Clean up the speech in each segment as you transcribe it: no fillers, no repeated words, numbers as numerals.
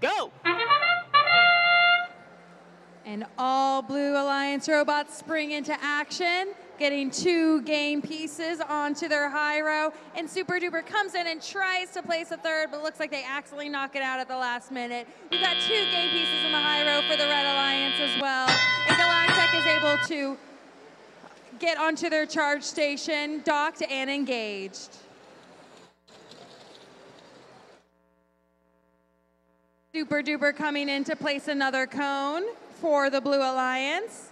go! And all Blue Alliance robots spring into action, getting two game pieces onto their high row, and Super Duper comes in and tries to place a third, but looks like they accidentally knock it out at the last minute. We've got two game pieces in the high row for the Red Alliance as well, and Galactic is able to get onto their charge station, docked and engaged. Super Duper coming in to place another cone for the Blue Alliance.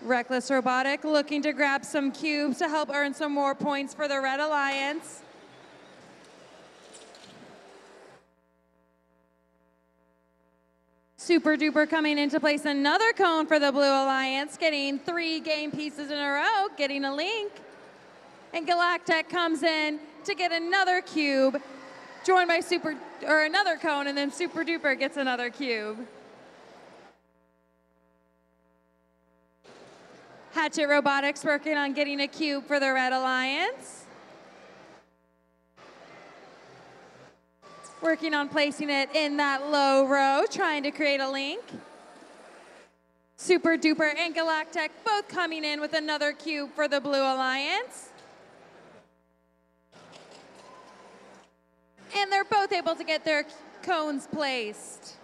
Reckless Robotic looking to grab some cubes to help earn some more points for the Red Alliance. Super Duper coming into place another cone for the Blue Alliance, getting three game pieces in a row, getting a link. And Galactic comes in to get another cube, joined by another cone, and then Super Duper gets another cube. Hatchet Robotics working on getting a cube for the Red Alliance. Working on placing it in that low row, trying to create a link. Super Duper and Galactic both coming in with another cube for the Blue Alliance. And they're both able to get their cones placed.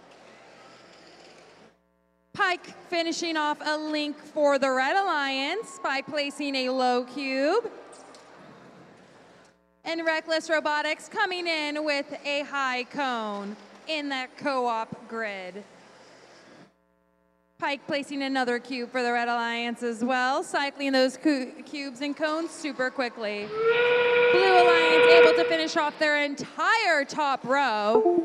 Pike finishing off a link for the Red Alliance by placing a low cube. And Reckless Robotics coming in with a high cone in that co-op grid. Pike placing another cube for the Red Alliance as well, cycling those cubes and cones super quickly. Blue Alliance able to finish off their entire top row.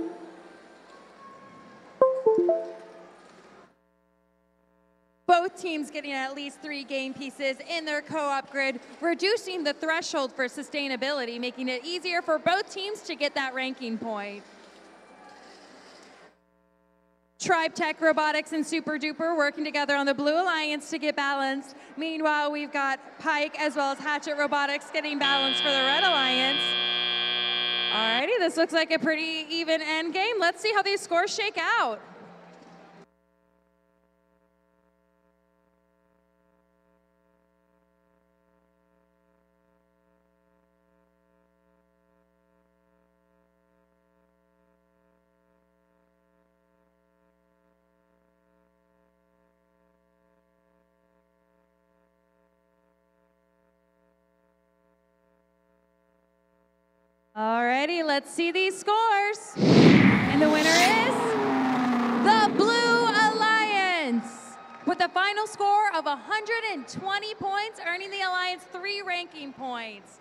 Both teams getting at least three game pieces in their co-op grid, reducing the threshold for sustainability, making it easier for both teams to get that ranking point. Tribe Tech Robotics and Super Duper working together on the Blue Alliance to get balanced. Meanwhile, we've got Pike as well as Hatchet Robotics getting balanced for the Red Alliance. Alrighty, this looks like a pretty even end game. Let's see how these scores shake out. Alrighty, let's see these scores. And the winner is the Blue Alliance with a final score of 120 points, earning the Alliance 3 ranking points.